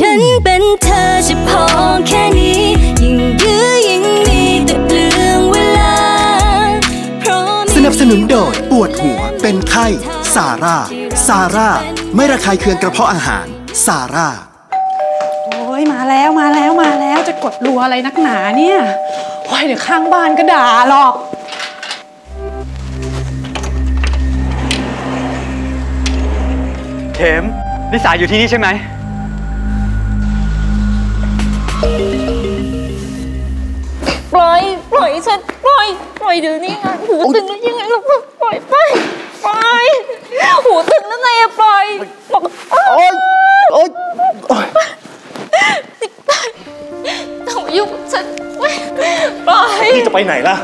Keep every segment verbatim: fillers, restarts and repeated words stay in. ฉันเป็นเธอจะพอแค่นี้ยิ่งยื้อยิ่งมีแต่เปลืองเวลาเพราะสนับสนุนโดยปวดหัวเป็นไข้ซาร่าซาร่าไม่ระคายเคืองกระเพาะอาหารซาร่าโอ้ยมาแล้วมาแล้วมาแล้วจะกดรัวอะไรนักหนาเนี่ยโอ้ยเดี๋ยวข้างบ้านก็ด่าหรอกเข็มนิสาอยู่ที่นี่ใช่ไหมปล่อยปล่อยฉันปล่อยปล่อยเดี๋ยวนี้นะหูตึงแล้วยังไงเราปล่อยไปปล่อยหูตึงแล้วไงปล่อยโอ๊ยโอ๊ยทำยุ่งฉันปล่อยนี่จะไปไหนล่ะ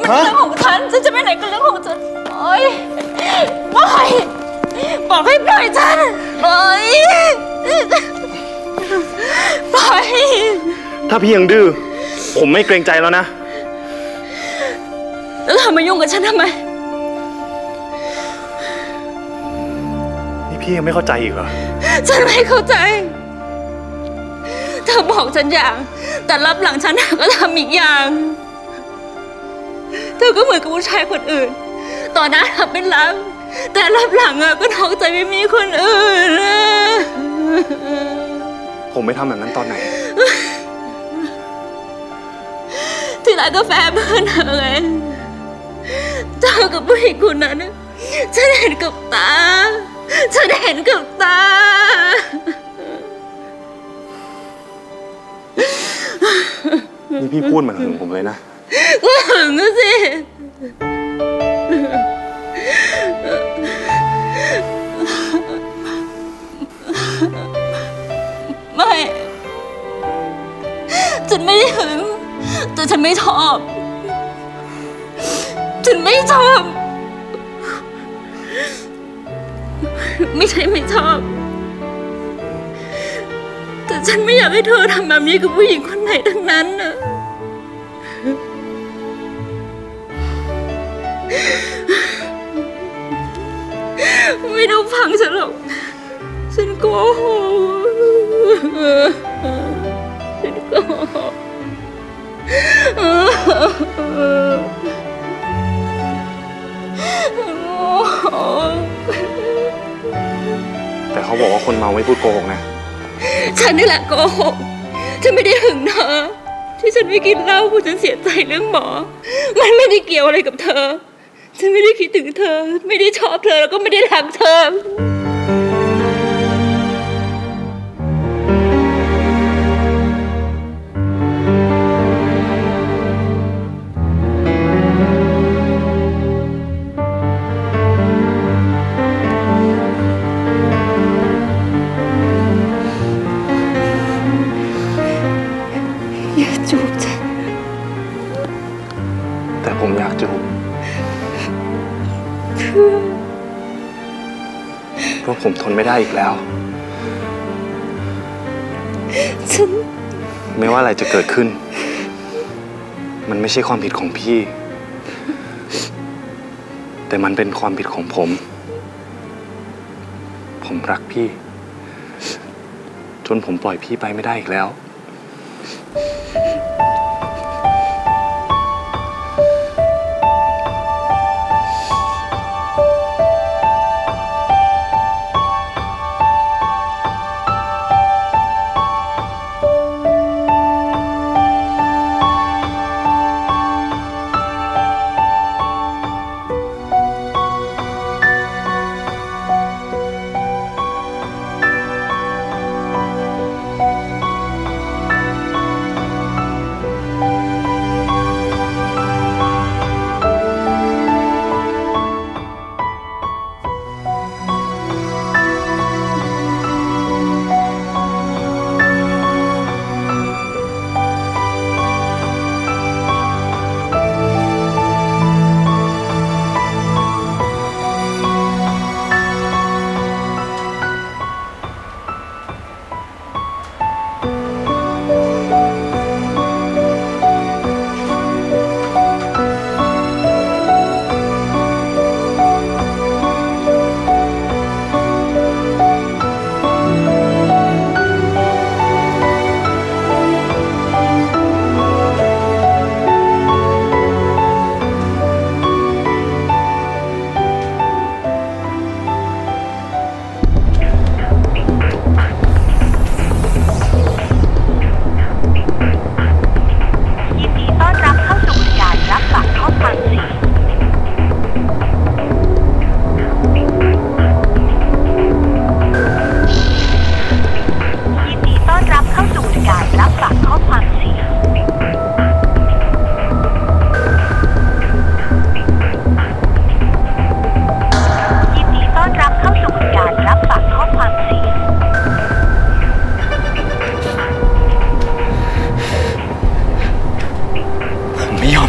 มันเรื่องของฉันฉันจะไปไหนก็เรื่องของฉันปล่อยปล่อยบอกให้ปล่อยฉันปล่อยปล่อยถ้าพี่ยังดื้อผมไม่เกรงใจแล้วนะแล้วเธอมายุ่งกับฉันทำไมนี่พี่ยังไม่เข้าใจอีกเหรอฉันไม่เข้าใจเธอบอกฉันอย่างแต่รับหลังฉันก็ทำอีกอย่างเธอก็เหมือนกับผู้ชายคนอื่นตอนนั้นเธอเป็นรักแต่รับหลังอะก็ท้องใจไม่มีคนอื่นผมไม่ทำแบบนั้นตอนไหนที่ร้านกาแฟเพื่อนเธอไงเจอกับผู้หญิงคนนั้นฉันเห็นกับตาฉันเห็นกับตานี่พี่พูดเหมือนหึงผมเลยนะก็หึงก็สิไม่ฉันไม่ได้หึงแต่ฉันไม่ชอบฉันไม่ชอบไม่ใช่ไม่ชอบแต่ฉันไม่อยากให้เธอทำแบบนี้กับผู้หญิงคนไหนทั้งนั้นนะไม่ต้องฟังฉันหรอกฉันโกหกฉันโกหกแต่เขาบอกว่าคนเมาไม่พูดโกหกนะฉันนี่แหละโกหกฉันไม่ได้หึงเธอที่ฉันไม่กินเหล้าเพราะฉันเสียใจเรื่องหมอมันไม่ได้เกี่ยวอะไรกับเธอฉันไม่ได้คิดถึงเธอไม่ได้ชอบเธอแล้วก็ไม่ได้รักเธออย่าจูบฉันแต่ผมอยากจูบเพราะผมทนไม่ได้อีกแล้วฉันไม่ว่าอะไรจะเกิดขึ้นมันไม่ใช่ความผิดของพี่แต่มันเป็นความผิดของผมผมรักพี่จนผมปล่อยพี่ไปไม่ได้อีกแล้ว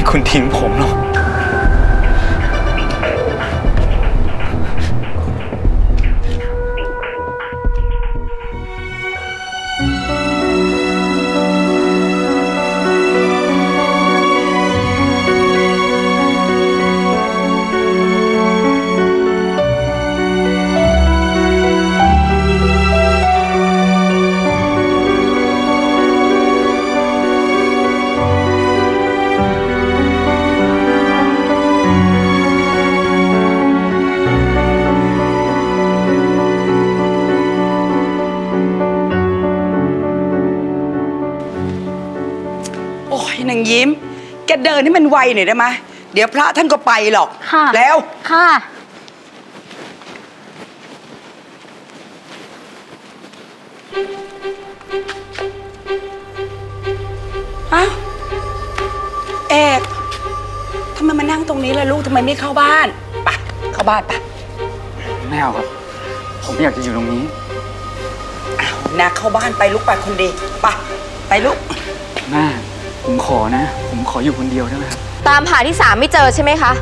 ให้คุณทิ้งผมหรอกนางยิ้มแกเดินให้มันไวหน่อยได้ไหมเดี๋ยวพระท่านก็ไปหรอกแล้วค่ะอ้าวเอกทำไมมานั่งตรงนี้ล่ะลูกทำไมไม่เข้าบ้านไปเข้าบ้านไปไม่เอาครับผมไม่อยากจะอยู่ตรงนี้อ้าวนะเข้าบ้านไปลูกไปคนเดียวไปไปลูกแม่ผมขอนะผมขออยู่คนเดียวได้ไหมครับตามหาที่สามไม่เจอใช่ไหมคะ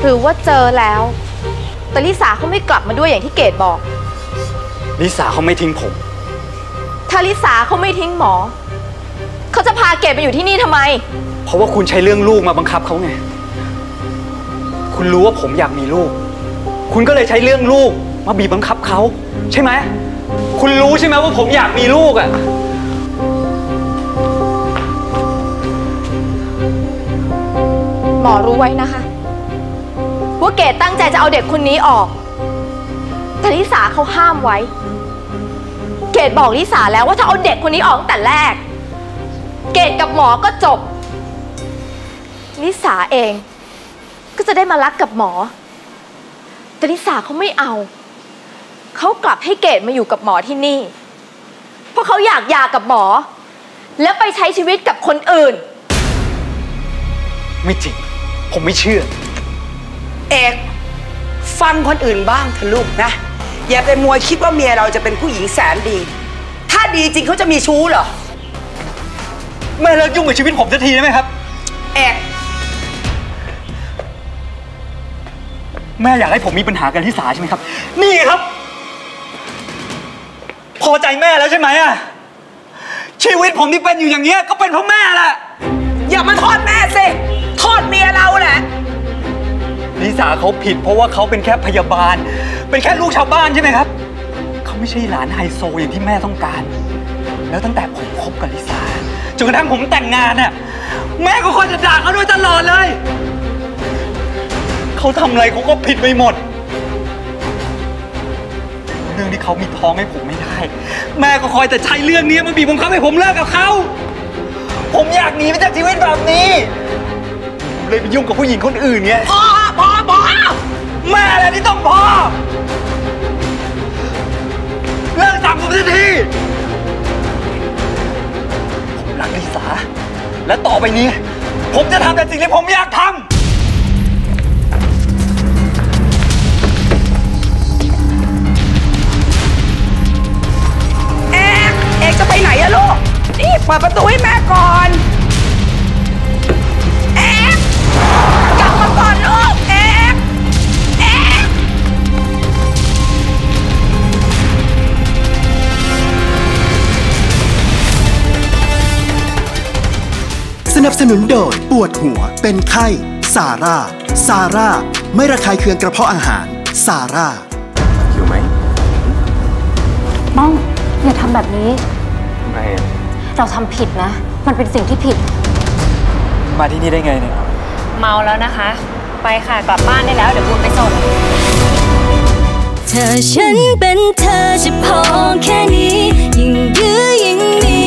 หรือว่าเจอแล้วแต่ลิสาเขาไม่กลับมาด้วยอย่างที่เกดบอกลิสาเขาไม่ทิ้งผมถ้าลิสาเขาไม่ทิ้งหมอเขาจะพาเกดไปอยู่ที่นี่ทำไมเพราะว่าคุณใช้เรื่องลูกมาบังคับเขาไงคุณรู้ว่าผมอยากมีลูกคุณก็เลยใช้เรื่องลูกมาบีบบังคับเขาใช่ไหมคุณรู้ใช่ไหมว่าผมอยากมีลูกอ่ะหมอรู้ไว้นะคะว่าเกดตั้งใจจะเอาเด็กคนนี้ออกแต่ลิสาเขาห้ามไว้เกดบอกลิสาแล้วว่าถ้าเอาเด็กคนนี้ออกตั้งแต่แรกเกดกับหมอก็จบลิสาเองก็จะได้มารักกับหมอแต่ลิสาเขาไม่เอาเขากลับให้เกดมาอยู่กับหมอที่นี่เพราะเขาอยากหย่ากับหมอแล้วไปใช้ชีวิตกับคนอื่นไม่จริงผมไม่เชื่อเอกฟังคนอื่นบ้างเถอะลูกนะอย่าไปมัวคิดว่าเมียเราจะเป็นผู้หญิงแสนดีถ้าดีจริงเขาจะมีชู้เหรอไม่เลิกยุ่งกับชีวิตผมสักทีได้ไหมครับเอกแม่อยากให้ผมมีปัญหากันที่สาใช่ไหมครับนี่ครับพอใจแม่แล้วใช่ไหมอะชีวิตผมที่เป็นอยู่อย่างเงี้ยก็เป็นเพราะแม่แหละอย่ามาโทษแม่สิโทษเมียเราแหละลิสาเขาผิดเพราะว่าเขาเป็นแค่พยาบาลเป็นแค่ลูกชาวบ้านใช่ไหมครับเขาไม่ใช่หลานไฮโซอย่างที่แม่ต้องการแล้วตั้งแต่ผมคบกับลิสาจนกระทั่งผมแต่งงานอะแม่ก็คอยจะด่าเขาด้วยตลอดเลยเขาทำอะไรเขาก็ผิดไปหมดเรื่องที่เขามีท้องให้ผมไม่ได้แม่ก็คอยแต่ใช้เรื่องนี้มาบีบบังคับให้ผมเลิกกับเขาผมอยากหนีไปจากชีวิตแบบนี้เลยไปยุ่งกับผู้หญิงคนอื่นไงพ่อพ่อพ่อแม่อะไรที่ต้องพ่อเลิกตามผมทันทีผมรักลิสาและต่อไปนี้ผมจะทำแต่สิ่งที่ผมอยากทำจะไปไหนอะลูกนี่เปิดประตูให้แม่ก่อนแอกกลับมาก่อนลูกแอกแอกสนับสนุนโดยปวดหัวเป็นไข้ซาร่าซาร่าไม่ระคายเคืองกระเพาะอาหารซาร่าอยู่ไหมบ้องอย่าทำแบบนี้เราทำผิดนะมันเป็นสิ่งที่ผิดมาที่นี่ได้ไงเนี่ยเมาแล้วนะคะไปค่ะกลับบ้านได้แล้วเดี๋ยวบุญไปส่งเธอฉันเป็นเธอจะพอแค่นี้ยิ่งยื้อยิ่งหนี